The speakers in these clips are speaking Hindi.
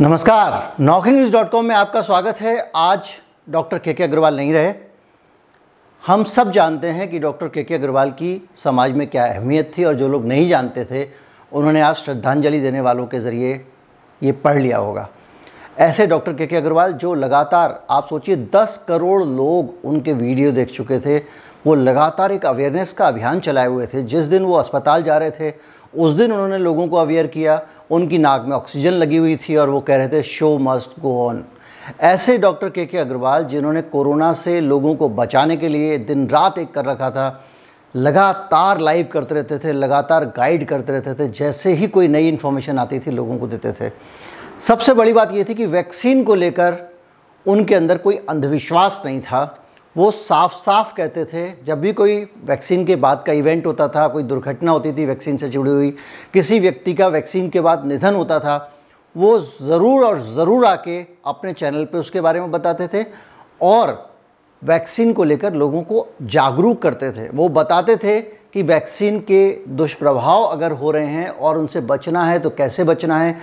नमस्कार, नॉकिंग न्यूज़.com में आपका स्वागत है। आज डॉक्टर केके अग्रवाल नहीं रहे। हम सब जानते हैं कि डॉक्टर केके अग्रवाल की समाज में क्या अहमियत थी, और जो लोग नहीं जानते थे उन्होंने आज श्रद्धांजलि देने वालों के ज़रिए ये पढ़ लिया होगा। ऐसे डॉक्टर केके अग्रवाल जो लगातार, आप सोचिए 10 करोड़ लोग उनके वीडियो देख चुके थे, वो लगातार एक अवेयरनेस का अभियान चलाए हुए थे। जिस दिन वो अस्पताल जा रहे थे उस दिन उन्होंने लोगों को अवेयर किया। उनकी नाक में ऑक्सीजन लगी हुई थी और वो कह रहे थे शो मस्ट गो ऑन। ऐसे डॉक्टर केके अग्रवाल जिन्होंने कोरोना से लोगों को बचाने के लिए दिन रात एक कर रखा था, लगातार लाइव करते रहते थे, लगातार गाइड करते रहते थे, जैसे ही कोई नई इन्फॉर्मेशन आती थी लोगों को देते थे। सबसे बड़ी बात ये थी कि वैक्सीन को लेकर उनके अंदर कोई अंधविश्वास नहीं था। वो साफ साफ कहते थे, जब भी कोई वैक्सीन के बाद का इवेंट होता था, कोई दुर्घटना होती थी वैक्सीन से जुड़ी हुई, किसी व्यक्ति का वैक्सीन के बाद निधन होता था, वो ज़रूर और ज़रूर आके अपने चैनल पे उसके बारे में बताते थे और वैक्सीन को लेकर लोगों को जागरूक करते थे। वो बताते थे कि वैक्सीन के दुष्प्रभाव अगर हो रहे हैं और उनसे बचना है तो कैसे बचना है,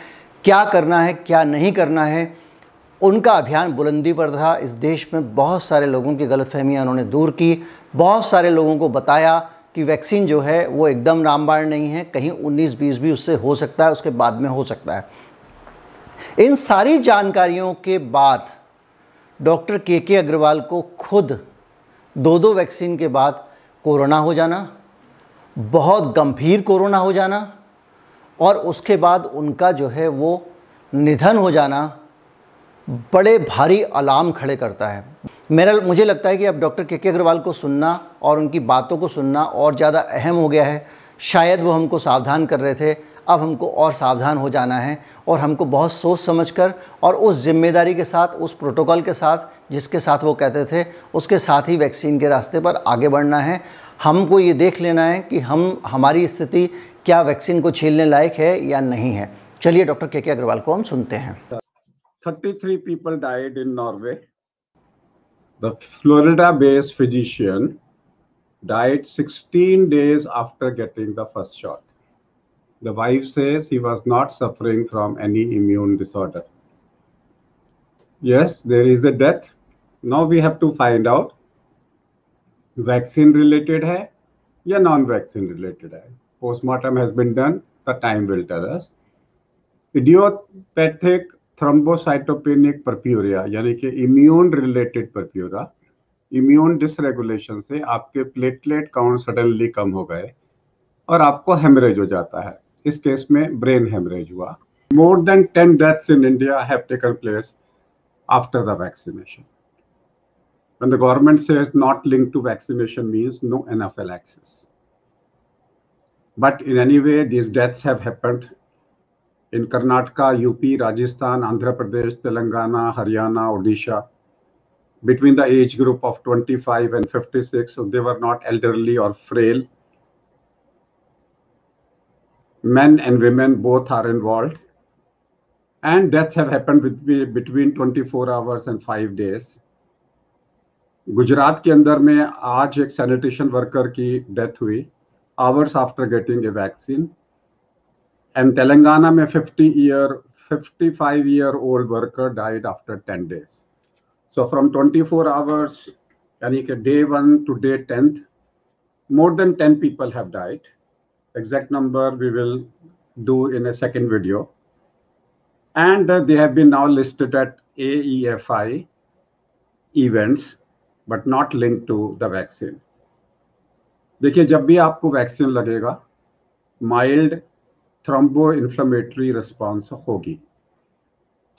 क्या करना है, क्या नहीं करना है। उनका अभियान बुलंदी पर था। इस देश में बहुत सारे लोगों की गलतफहमियां उन्होंने दूर की, बहुत सारे लोगों को बताया कि वैक्सीन जो है वो एकदम रामबाण नहीं है, कहीं 19-20 भी उससे हो सकता है, उसके बाद में हो सकता है। इन सारी जानकारियों के बाद डॉक्टर केके अग्रवाल को खुद 2 वैक्सीन के बाद कोरोना हो जाना, बहुत गंभीर कोरोना हो जाना, और उसके बाद उनका जो है वो निधन हो जाना बड़े भारी अलार्म खड़े करता है। मुझे लगता है कि अब डॉक्टर केके अग्रवाल को सुनना और उनकी बातों को सुनना और ज़्यादा अहम हो गया है। शायद वो हमको सावधान कर रहे थे, अब हमको और सावधान हो जाना है और हमको बहुत सोच समझकर और उस जिम्मेदारी के साथ, उस प्रोटोकॉल के साथ जिसके साथ वो कहते थे, उसके साथ ही वैक्सीन के रास्ते पर आगे बढ़ना है। हमको ये देख लेना है कि हमारी स्थिति क्या वैक्सीन को झेलने लायक है या नहीं है। चलिए डॉक्टर केके अग्रवाल को हम सुनते हैं। 33 people died in Norway. The Florida-based physician died 16 days after getting the first shot. The wife says he was not suffering from any immune disorder. Yes, there is a death. Now we have to find out vaccine related hai ya non-vaccine related hai. Postmortem has been done. The time will tell us. Idiopathic thrombocytopenic purpura यानी कि immune related purpura, immune dysregulation से आपके प्लेटलेट काउंट सडनली कम हो गए और आपको हेमरेज हो जाता है। इस केस में ब्रेन हेमरेज हुआ। More than 10 deaths in India have taken place after the vaccination. When the government says not linked to vaccination means no anaphylaxis. But in any way, these deaths have happened. In Karnataka, UP, Rajasthan, Andhra Pradesh, Telangana, Haryana, Odisha, between the age group of 25 and 56, so they were not elderly or frail. Men and women both are involved. And deaths have happened between 24 hours and 5 days. Gujarat के अंदर में आज एक sanitation worker की death हुई, hours after getting a vaccine. And Telangana में 55-year-old worker died after 10 days. So from 24 hours यानी कि day 1 to day 10th, more than 10 people have died. Exact number we will do in a second video. And they have been now listed at AEFI events, but not linked to the vaccine. देखिए, जब भी आपको वैक्सीन लगेगा, mild थ्रोम्बो इन्फ्लेमेटरी रिस्पॉन्स होगी,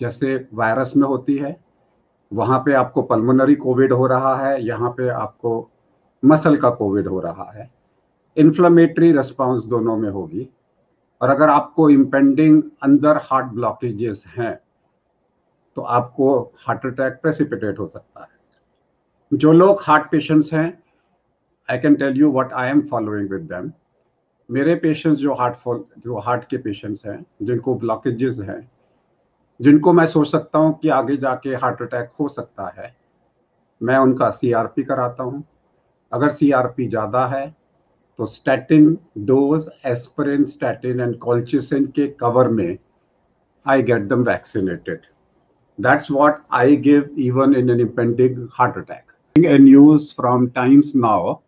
जैसे वायरस में होती है। वहाँ पे आपको पल्मोनरी कोविड हो रहा है, यहाँ पे आपको मसल का कोविड हो रहा है। इन्फ्लेमेटरी रिस्पॉन्स दोनों में होगी। और अगर आपको इम्पेंडिंग अंदर हार्ट ब्लॉकेजेस हैं तो आपको हार्ट अटैक प्रेसिपिटेट हो सकता है। जो लोग हार्ट पेशेंट्स हैं, I can tell you what I am following with them. मेरे पेशेंट्स जो हार्ट के पेशेंट्स हैं, जिनको ब्लॉकेजेस हैं, जिनको मैं सोच सकता हूं कि आगे जाके हार्ट अटैक हो सकता है, मैं उनका CRP कराता हूं। अगर CRP ज़्यादा है तो statin dose, aspirin, statin and colchicine के कवर में I get them vaccinated. That's what I give even in an impending heart attack. A news from Times Now,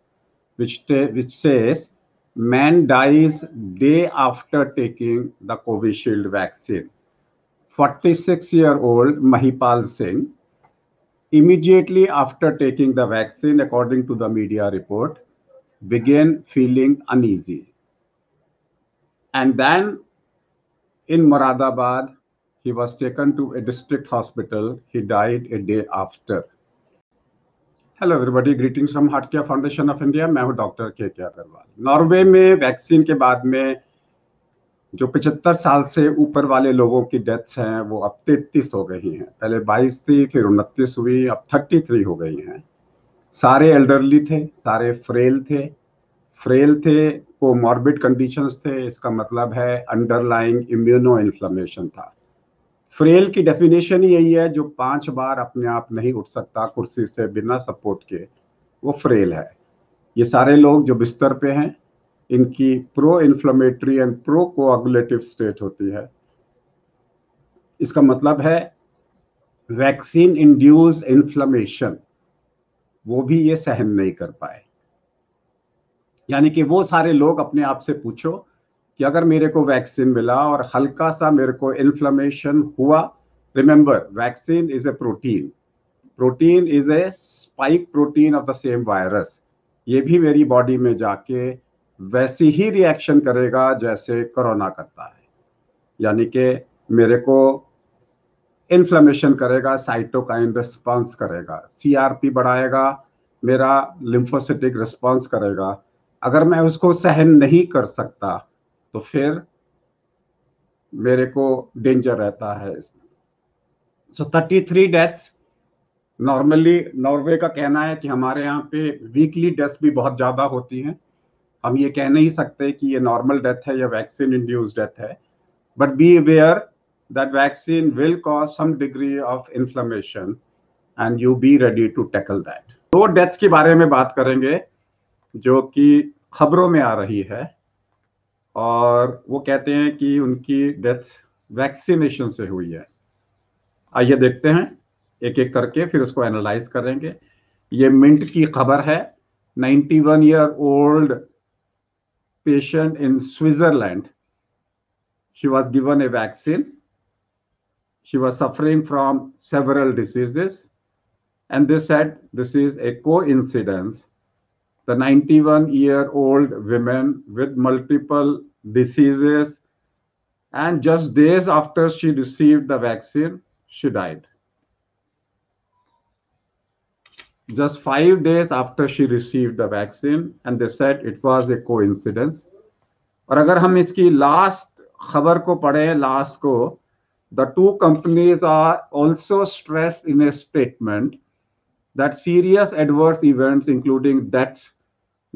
which says man dies day after taking the COVID shield vaccine. 46-year-old Mahipal Singh, immediately after taking the vaccine, according to the media report, began feeling uneasy. And then in Moradabad, he was taken to a district hospital. He died a day after. Hello everybody, greetings from heart care foundation of India. मैं हूं डॉक्टर केके अग्रवाल। नॉर्वे में वैक्सीन के बाद में जो 75 साल से ऊपर वाले लोगों की डेथ्स हैं वो अब 33 हो गई हैं। पहले 22 थी, फिर 29 हुई, अब 33 हो गई हैं। सारे एल्डरली थे, सारे फ्रेल थे, कोमॉर्बिड कंडीशंस थे। इसका मतलब है अंडरलाइंग इम्यूनो इन्फ्लेमेशन था। फ्रेल की डेफिनेशन ही यही है, जो 5 बार अपने आप नहीं उठ सकता कुर्सी से बिना सपोर्ट के, वो फ्रेल है। ये सारे लोग जो बिस्तर पे हैं, इनकी pro inflammatory and pro coagulative state होती है। इसका मतलब है वैक्सीन इंड्यूस इन्फ्लेमेशन, वो भी ये सहन नहीं कर पाए। यानी कि वो सारे लोग, अपने आप से पूछो कि अगर मेरे को वैक्सीन मिला और हल्का सा मेरे को इन्फ्लेमेशन हुआ। Remember, vaccine is a protein is a spike protein of the same virus. ये भी मेरी बॉडी में जाके वैसी ही रिएक्शन करेगा जैसे कोरोना करता है। यानी कि मेरे को इन्फ्लेमेशन करेगा, साइटोकाइन रिस्पॉन्स करेगा, CRP बढ़ाएगा, मेरा लिम्फोसिटिक रिस्पॉन्स करेगा। अगर मैं उसको सहन नहीं कर सकता तो फिर मेरे को डेंजर रहता है इसमें। सो 33 डेथ्स। नॉर्मली नॉर्वे का कहना है कि हमारे यहाँ पे वीकली डेथ्स भी बहुत ज़्यादा होती हैं। हम ये कह नहीं सकते कि ये नॉर्मल डेथ है या वैक्सीन इंड्यूस डेथ है, but be aware that vaccine will cause some degree of inflammation and you be ready to tackle that. 2 deaths के बारे में बात करेंगे जो कि खबरों में आ रही है, और वो कहते हैं कि उनकी डेथ वैक्सीनेशन से हुई है। आइए देखते हैं एक एक करके, फिर उसको एनालाइज करेंगे। ये मिंट की खबर है। 91-year-old patient in Switzerland, she was given a vaccine. She was suffering from several diseases and they said this is a coincidence. The 91-year-old woman with multiple diseases, and just days after she received the vaccine, she died. Just 5 days after she received the vaccine, and they said it was a coincidence. और अगर हम इसकी last खबर को पढ़े, last को, the 2 companies are also stressed in a statement that serious adverse events, including deaths,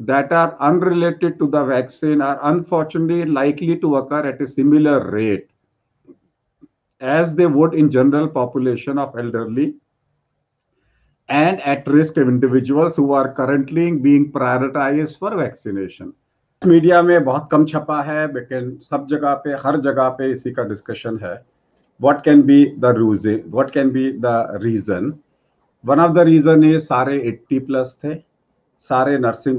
that are unrelated to the vaccine are unfortunately likely to occur at a similar rate as they would in general population of elderly and at risk of individuals who are currently being prioritized for vaccination. Media में बहुत कम छपा है, लेकिन सब जगह पे, हर जगह पे इसी का डिस्कशन है। What can be the reason? One of the reason ये सारे 80+ थे, सारे नर्सिंग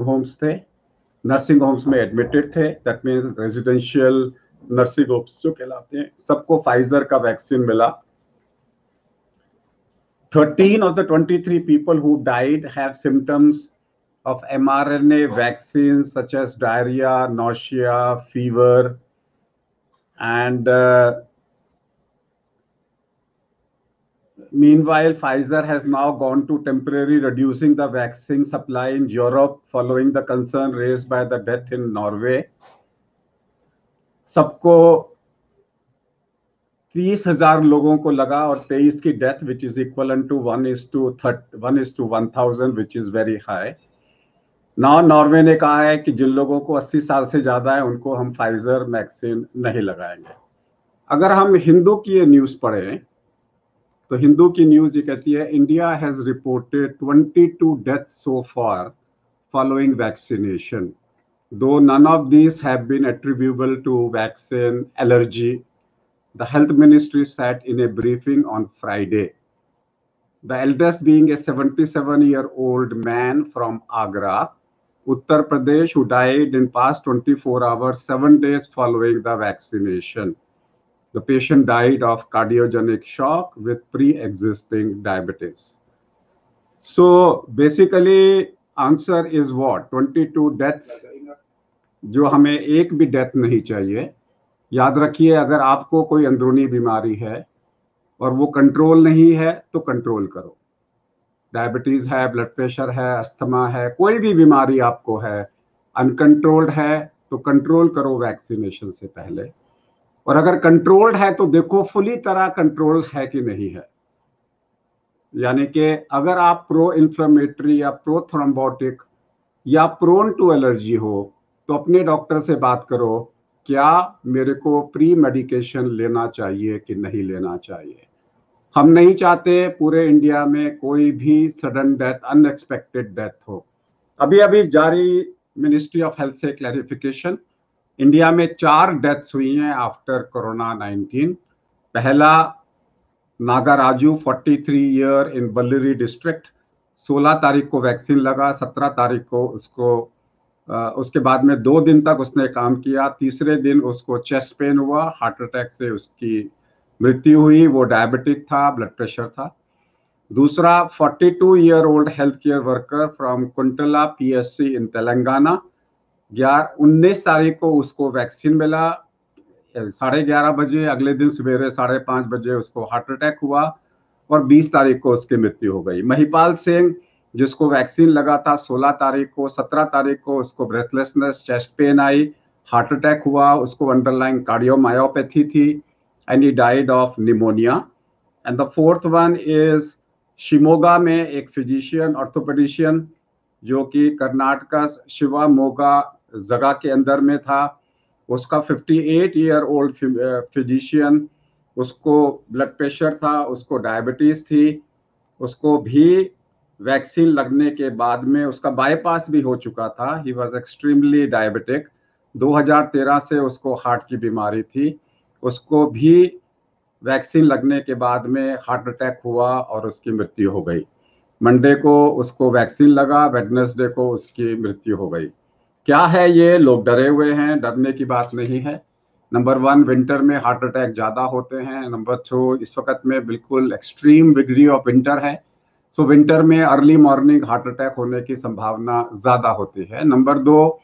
होम्स में एडमिटेड थे। That means residential nursing homes जो कहलाते हैं, सबको फाइजर का वैक्सीन मिला। 13 of the 23 people who died have symptoms of mRNA vaccine such as diarrhoea, nausea, fever and meanwhile Pfizer has now gone to temporarily reducing the vaccine supply in Europe following the concern raised by the death in Norway. सबको 30,000 लोगों को लगा और 23 की death, which is equal to 1 is to 1000, which is very high. Now Norway ने कहा है कि जिन लोगों को 80 साल से ज्यादा है उनको हम फाइजर वैक्सीन नहीं लगाएंगे। अगर हम हिंदू की न्यूज पढ़ें तो हिंदू की न्यूज ये कहती है India has reported 22 death so far following vaccination, though none of this have been attributable to vaccine allergy The health ministry sat in a briefing on Friday. The eldest being a 77-year-old man from Agra, Uttar Pradesh, who died in past 24 hours, 7 days following the vaccination. The patient died of cardiogenic shock with pre-existing diabetes. So basically, answer is what? 22 deaths. जो हमें एक भी डेथ नहीं चाहिए. याद रखिए, अगर आपको कोई अंदरूनी बीमारी है और वो कंट्रोल नहीं है तो कंट्रोल करो. डायबिटीज है, ब्लड प्रेशर है, अस्थमा है, कोई भी बीमारी आपको है अनकंट्रोल्ड है तो कंट्रोल करो वैक्सीनेशन से पहले. और अगर कंट्रोल्ड है तो देखो फुली तरह कंट्रोल है कि नहीं है. यानी कि अगर आप प्रो इन्फ्लेमेटरी या प्रो थ्रोम्बोटिक या प्रोन टू एलर्जी हो तो अपने डॉक्टर से बात करो, क्या मेरे को प्री मेडिकेशन लेना चाहिए कि नहीं लेना चाहिए. हम नहीं चाहते पूरे इंडिया में कोई भी सडन डेथ, अनएक्सपेक्टेड डेथ हो. अभी अभी जारी मिनिस्ट्री ऑफ हेल्थ से क्लैरिफिकेशन, इंडिया में 4 डेथ्स हुई हैं आफ्टर कोरोना 19. पहला Nagaraju 43 year in Bellary district, 16 तारीख को वैक्सीन लगा, 17 तारीख को उसको उसके बाद में 2 दिन तक उसने काम किया. तीसरे दिन उसको चेस्ट पेन हुआ, हार्ट अटैक से उसकी मृत्यु हुई. वो डायबिटिक था, ब्लड प्रेशर था. दूसरा 42-year-old health care worker from Kuntala PSC in Telangana, 19 तारीख को उसको वैक्सीन मिला 11:30 बजे, अगले दिन सवेरे 5:30 बजे उसको हार्ट अटैक हुआ और 20 तारीख को उसकी मृत्यु हो गई. महिपाल सिंह जिसको वैक्सीन लगा था 16 तारीख को, 17 तारीख को उसको ब्रेथलेसनेस, चेस्ट पेन आई, हार्ट अटैक हुआ, उसको अंडरलाइन कार्डियोमायोपैथी थी and he died of pneumonia. And the fourth one is Shimoga में एक फिजिशियन ऑर्थोपेडिशियन जो कि कर्नाटका शिवामोगा जगह के अंदर में था, उसका 58-year-old फिजिशियन, उसको ब्लड प्रेशर था, उसको डायबिटीज थी, उसको भी वैक्सीन लगने के बाद में उसका बाईपास भी हो चुका था. ही वॉज एक्सट्रीमली डायबिटिक, 2013 से उसको हार्ट की बीमारी थी, उसको भी वैक्सीन लगने के बाद में हार्ट अटैक हुआ और उसकी मृत्यु हो गई. मंडे को उसको वैक्सीन लगा, वेडनेसडे को उसकी मृत्यु हो गई. क्या है ये? लोग डरे हुए हैं. डरने की बात नहीं है. नंबर 1, विंटर में हार्ट अटैक ज़्यादा होते हैं. नंबर 2, इस वक्त में बिल्कुल एक्सट्रीम डिग्री ऑफ विंटर है, सो विंटर में अर्ली मॉर्निंग हार्ट अटैक होने की संभावना ज़्यादा होती है. नंबर 2,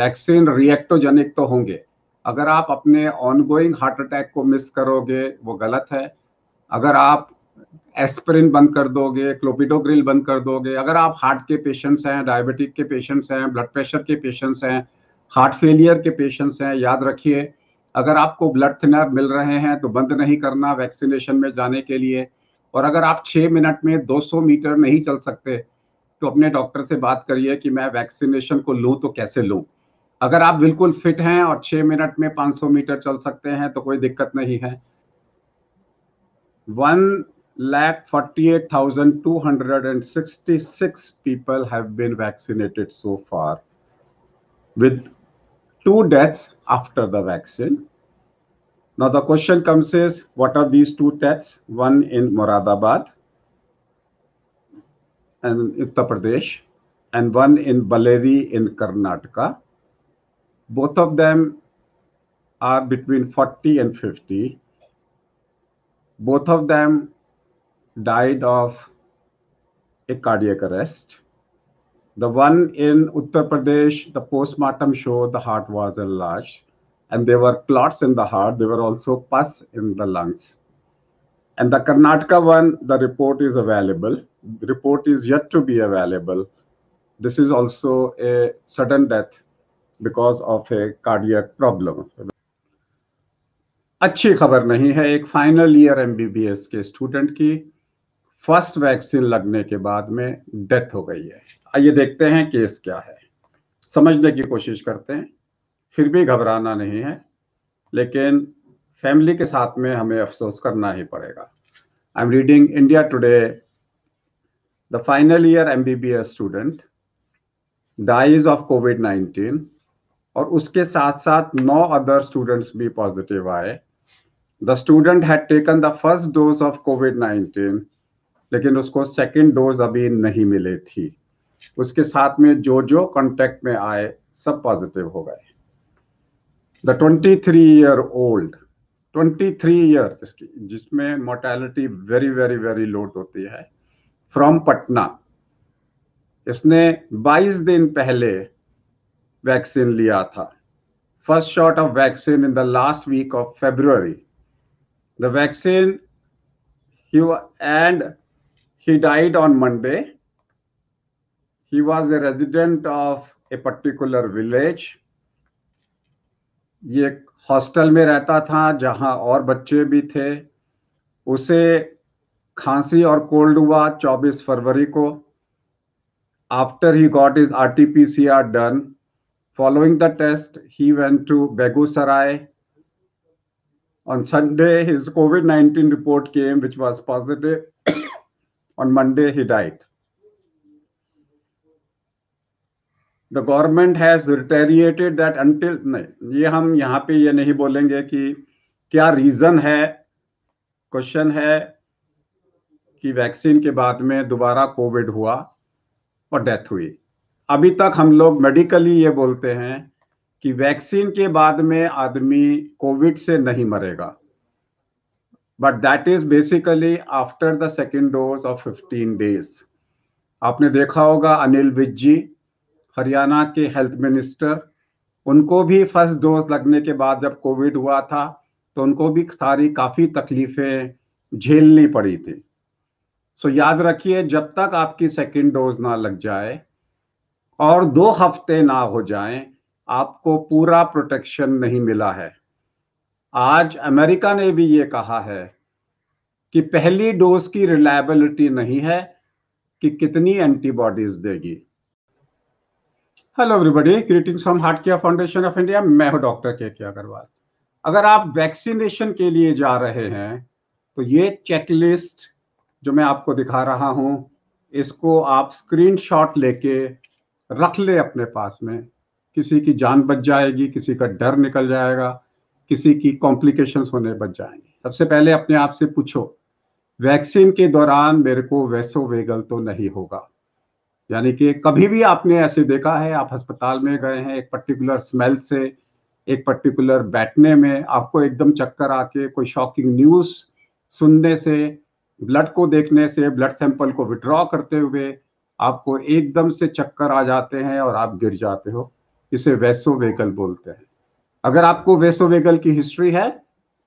वैक्सीन रिएक्टोजेनिक तो होंगे. अगर आप अपने ऑनगोइंग हार्ट अटैक को मिस करोगे वो गलत है. अगर आप एस्पिरिन बंद कर दोगे, क्लोपिडोग्रिल बंद कर दोगे, अगर आप हार्ट के पेशेंट्स हैं, डायबिटिक के पेशेंट्स हैं, ब्लड प्रेशर के पेशेंट्स हैं, हार्ट फेलियर के पेशेंट्स हैं, याद रखिए अगर आपको ब्लड थिनर मिल रहे हैं तो बंद नहीं करना वैक्सीनेशन में जाने के लिए. और अगर आप 6 मिनट में 200 मीटर नहीं चल सकते तो अपने डॉक्टर से बात करिए कि मैं वैक्सीनेशन को लूँ तो कैसे लूँ. अगर आप बिल्कुल फिट हैं और 6 मिनट में 500 मीटर चल सकते हैं तो कोई दिक्कत नहीं है. 1,48,266 people have been vaccinated so far, with 2 deaths after the vaccine. Now the question comes is, what are these 2 deaths? One in Moradabad and Uttar Pradesh, and one in Bellary in Karnataka. Both of them are between 40 and 50. Both of them died of a cardiac arrest. The one in Uttar Pradesh, the postmortem showed the heart was enlarged, and there were clots in the heart. There were also pus in the lungs. And the Karnataka one, the report is available. The report is yet to be available. This is also a sudden death because of a cardiac problem. अच्छी खबर नहीं है एक फाइनल ईयर MBBS के स्टूडेंट की फर्स्ट वैक्सीन लगने के बाद में डेथ हो गई है. आइए देखते हैं केस क्या है, समझने की कोशिश करते हैं. फिर भी घबराना नहीं है, लेकिन फैमिली के साथ में हमें अफसोस करना ही पड़ेगा. I am reading India Today. The final year MBBS student dies of COVID-19 और उसके साथ साथ 9 अदर स्टूडेंट्स भी पॉजिटिव आए. The student had taken the first dose of covid, लेकिन उसको सेकेंड डोज अभी नहीं मिली थी। उसके साथ में जो जो कॉन्टेक्ट में आए सब पॉजिटिव हो गए। द 23 ईयर ओल्ड जिसमें mortality very very very low होती है, फ्रॉम पटना, इसने 22 दिन पहले वैक्सीन लिया था। First shot of vaccine in the last week of February. The vaccine and he died on Monday. He was a resident of a particular village. ये हॉस्टल में रहता था जहां और बच्चे भी थे। उसे खांसी और कोल्ड हुआ 24 फरवरी को। After he got is RT-PCR done, following the test he went to Begusarai on Sunday. His COVID-19 report came, which was positive. On Monday he died. The government has reiterated that until नहीं, ये हम यहाँ पे ये नहीं बोलेंगे कि क्या रीजन है। क्वेश्चन है कि वैक्सीन के बाद में दोबारा कोविड हुआ और डेथ हुई। अभी तक हम लोग मेडिकली ये बोलते हैं कि वैक्सीन के बाद में आदमी कोविड से नहीं मरेगा, but that is basically after the second dose of 15 days. आपने देखा होगा अनिल विज जी, हरियाणा के हेल्थ मिनिस्टर, उनको भी फर्स्ट डोज लगने के बाद जब कोविड हुआ था तो उनको भी सारी काफ़ी तकलीफें झेलनी पड़ी थी। सो याद रखिए, जब तक आपकी सेकेंड डोज ना लग जाए और 2 हफ्ते ना हो जाएं, आपको पूरा प्रोटेक्शन नहीं मिला है। आज अमेरिका ने भी ये कहा है कि पहली डोज की रिलायबिलिटी नहीं है कि कितनी एंटीबॉडीज देगी। Hello everybody, greetings from heart care foundation of India. मैं हूं डॉक्टर केके अग्रवाल। अगर आप वैक्सीनेशन के लिए जा रहे हैं तो ये चेकलिस्ट जो मैं आपको दिखा रहा हूं, इसको आप स्क्रीनशॉट लेके रख ले अपने पास में। किसी की जान बच जाएगी, किसी का डर निकल जाएगा, किसी की कॉम्प्लिकेशंस होने बच जाएंगे। सबसे पहले अपने आप से पूछो, वैक्सीन के दौरान मेरे को वैसोवेगल तो नहीं होगा? यानी कि कभी भी आपने ऐसे देखा है, आप अस्पताल में गए हैं, एक पर्टिकुलर स्मेल से, एक पर्टिकुलर बैठने में आपको एकदम चक्कर आके, कोई शॉकिंग न्यूज़ सुनने से, ब्लड को देखने से, ब्लड सैंपल को विड्रॉ करते हुए आपको एकदम से चक्कर आ जाते हैं और आप गिर जाते हो? इसे वैसोवेगल बोलते हैं। अगर आपको वैसोवेगल की हिस्ट्री है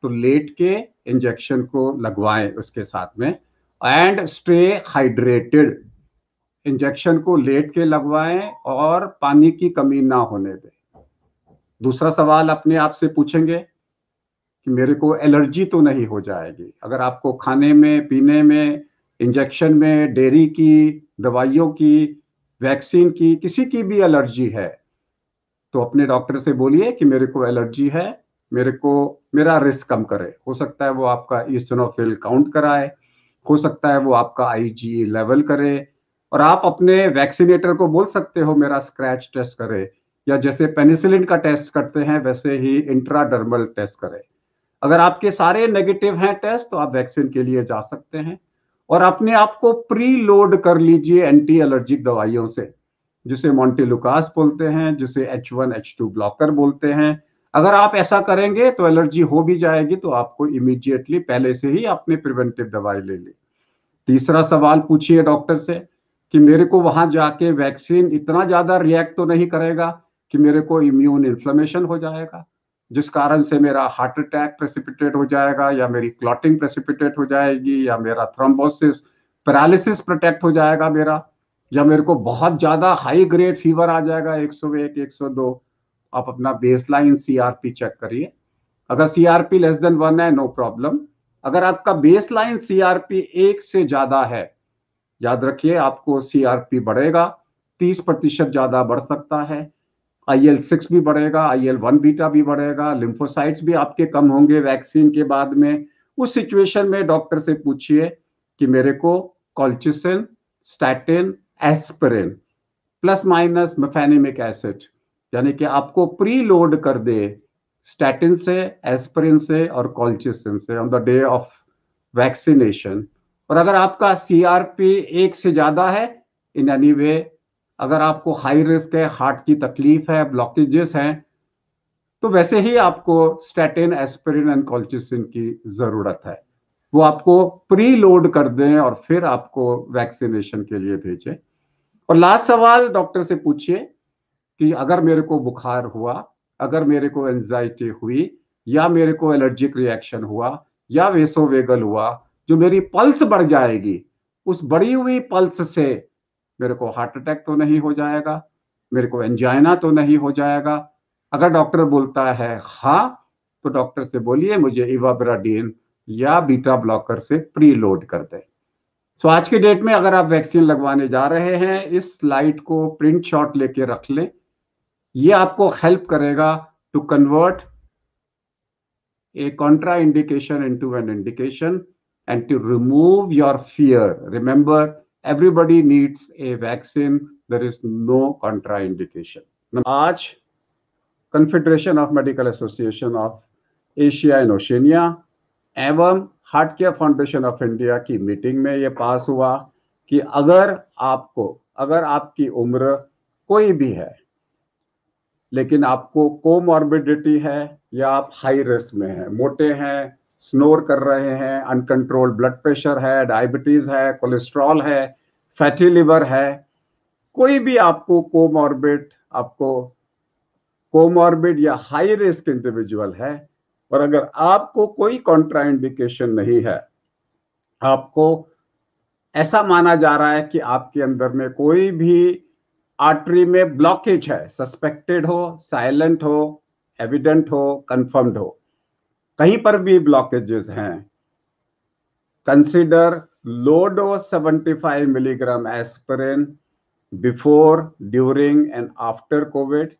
तो लेट के इंजेक्शन को लगवाएं उसके साथ में, एंड स्टे हाइड्रेटेड। इंजेक्शन को लेट के लगवाएं और पानी की कमी ना होने दें। दूसरा सवाल अपने आप से पूछेंगे कि मेरे को एलर्जी तो नहीं हो जाएगी? अगर आपको खाने में, पीने में, इंजेक्शन में, डेयरी की, दवाइयों की, वैक्सीन की, किसी की भी एलर्जी है तो अपने डॉक्टर से बोलिए कि मेरे को एलर्जी है, मेरे को मेरा रिस्क कम करे। हो सकता है वो आपका इसिनोफिल काउंट कराए, हो सकता है वो आपका IgE लेवल करे, और आप अपने वैक्सीनेटर को बोल सकते हो मेरा स्क्रैच टेस्ट करे, या जैसे पेनिसिलिन का टेस्ट करते हैं वैसे ही इंट्राडर्मल टेस्ट करे। अगर आपके सारे नेगेटिव हैं टेस्ट तो आप वैक्सीन के लिए जा सकते हैं, और अपने आप को प्री लोड कर लीजिए एंटी एलर्जिक दवाइयों से, जिसे मोंटेलुकास बोलते हैं, जिसे H1H2 ब्लॉकर बोलते हैं। अगर आप ऐसा करेंगे तो एलर्जी हो भी जाएगी तो आपको इमीडिएटली पहले से ही आपने प्रिवेंटिव दवाई ले ली। तीसरा सवाल पूछिए डॉक्टर से कि मेरे को वहां जाके वैक्सीन इतना ज़्यादा रिएक्ट तो नहीं करेगा कि मेरे को इम्यून इन्फ्लेमेशन हो जाएगा, जिस कारण से मेरा हार्ट अटैक प्रेसिपिटेट हो जाएगा, या मेरी क्लॉटिंग प्रेसिपिटेट हो जाएगी, या मेरा थ्रोम्बोसिस पैरालिसिस प्रोटेक्ट हो जाएगा मेरा, या मेरे को बहुत ज़्यादा हाई ग्रेड फीवर आ जाएगा 101, 102। आप अपना बेसलाइन CRP चेक करिए। अगर CRP लेस देन 1 है, नो प्रॉब्लम। अगर आपका बेसलाइन CRP 1 से ज़्यादा है, याद रखिए आपको CRP बढ़ेगा, 30% ज़्यादा बढ़ सकता है। IL-6 भी बढ़ेगा, IL-1 बीटा भी बढ़ेगा, लिम्फोसाइट्स भी आपके कम होंगे वैक्सीन के बाद में। उस सिचुएशन में डॉक्टर से पूछिए कि मेरे को colchicine, statin, aspirin, plus minus mefenamic acid, यानी कि आपको प्री लोड कर दे स्टैटिन से, एस्पिरिन से और कॉलचिसिन से on the day of vaccination. और अगर आपका CRP 1 से ज्यादा है इन एनी वे, अगर आपको हाई रिस्क है, हार्ट की तकलीफ है, ब्लॉकेजेस हैं, तो वैसे ही आपको स्टैटिन, एस्पिरिन एंड कॉलचिसिन की जरूरत है। वो आपको प्री लोड कर दें और फिर आपको वैक्सीनेशन के लिए भेजें। और लास्ट सवाल डॉक्टर से पूछिए कि अगर मेरे को बुखार हुआ, अगर मेरे को एंजाइटी हुई या मेरे को एलर्जिक रिएक्शन हुआ या वेसोवेगल हुआ, जो मेरी पल्स बढ़ जाएगी, उस बढ़ी हुई पल्स से मेरे को हार्ट अटैक तो नहीं हो जाएगा, मेरे को एंजाइना तो नहीं हो जाएगा? अगर डॉक्टर बोलता है हाँ, तो डॉक्टर से बोलिए मुझे इवाब्राडीन या बीटा ब्लॉकर से प्री लोड कर दें। तो आज के डेट में अगर आप वैक्सीन लगवाने जा रहे हैं, इस स्लाइड को प्रिंट शॉट लेके रख लें। ये आपको हेल्प करेगा to convert a contraindication into an indication and to remove your fear. Remember, everybody needs a vaccine, there is no contraindication. आज Confederation of Medical Association of Asia and Oceania एवं Heart care foundation of India की मीटिंग में ये पास हुआ कि अगर आपकी उम्र कोई भी है लेकिन आपको कोमॉर्बिडिटी है या आप हाई रिस्क में हैं, मोटे हैं, स्नोर कर रहे हैं, अनकंट्रोल्ड ब्लड प्रेशर है, डायबिटीज है, कोलेस्ट्रॉल है, फैटी लिवर है, कोई भी आपको कोमॉर्बिड या हाई रिस्क इंडिविजुअल है, और अगर आपको कोई कॉन्ट्राइंडिकेशन नहीं है, आपको ऐसा माना जा रहा है कि आपके अंदर में कोई भी आर्टरी में ब्लॉकेज है, सस्पेक्टेड हो, साइलेंट हो, एविडेंट हो, कंफर्म्ड हो, कहीं पर भी ब्लॉकेजेस हैं, consider low dose 75 milligram aspirin before, during and after Covid,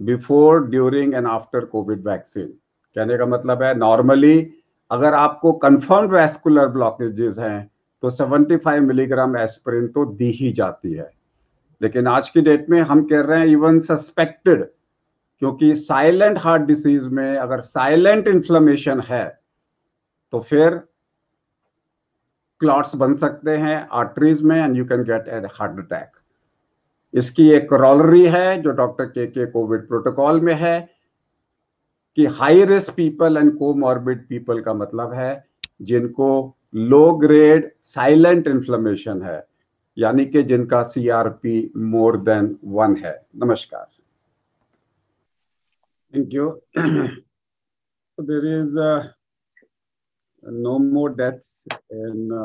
before, during and after Covid vaccine. कहने का मतलब है नॉर्मली अगर आपको कंफर्म्ड वैस्कुलर ब्लॉकेजेस हैं तो 75 मिलीग्राम एस्पिरिन तो दी ही जाती है, लेकिन आज की डेट में हम कह रहे हैं इवन सस्पेक्टेड, क्योंकि साइलेंट हार्ट डिसीज में अगर साइलेंट इन्फ्लेमेशन है तो फिर क्लॉट्स बन सकते हैं आर्टरीज में and you can get a heart attack. इसकी एक कॉलरी है जो डॉक्टर केके कोविड प्रोटोकॉल में है कि high risk people and comorbid people का मतलब है जिनको लो ग्रेड साइलेंट इन्फ्लेमेशन है, यानी कि जिनका CRP मोर देन 1 है। नमस्कार, thank you. There is no more deaths in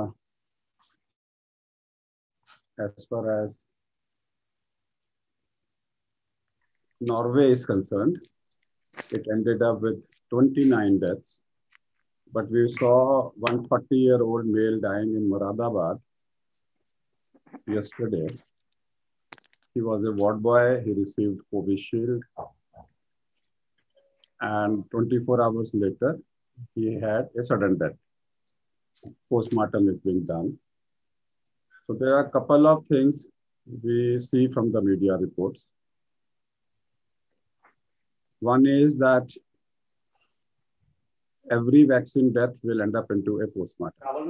as far as Norway is concerned. It ended up with 29 deaths, but we saw 140-year-old male dying in Moradabad yesterday. He was a ward boy. He received COVID shield, and 24 hours later, he had a sudden death. Postmortem is being done. So there are a couple of things we see from the media reports. One is that every vaccine death will end up into a postmortem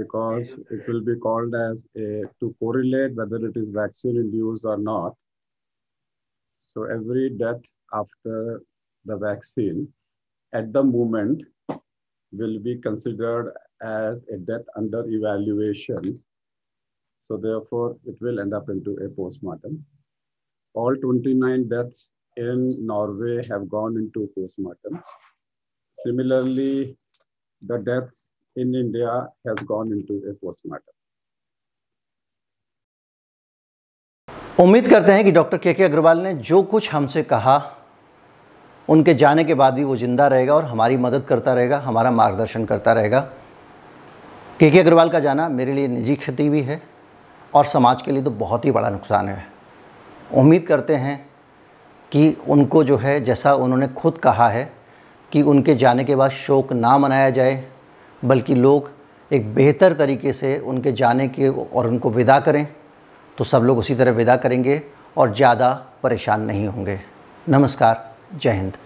because it will be called as a to correlate whether it is vaccine induced or not. So every death after the vaccine at the moment will be considered as a death under evaluation. So therefore, it will end up into a postmortem. All 29 deaths in Norway have gone into postmortem. Similarly, the deaths in India has gone into a postmortem. उम्मीद करते हैं कि डॉक्टर केके अग्रवाल ने जो कुछ हमसे कहा, उनके जाने के बाद भी वो जिंदा रहेगा और हमारी मदद करता रहेगा, हमारा मार्गदर्शन करता रहेगा। केके अग्रवाल का जाना मेरे लिए निजी क्षति भी है और समाज के लिए तो बहुत ही बड़ा नुकसान है। उम्मीद करते हैं कि उनको जो है, जैसा उन्होंने खुद कहा है कि उनके जाने के बाद शोक ना मनाया जाए, बल्कि लोग एक बेहतर तरीके से उनके जाने के और उनको विदा करें, तो सब लोग उसी तरह विदा करेंगे और ज़्यादा परेशान नहीं होंगे। नमस्कार, जय हिंद।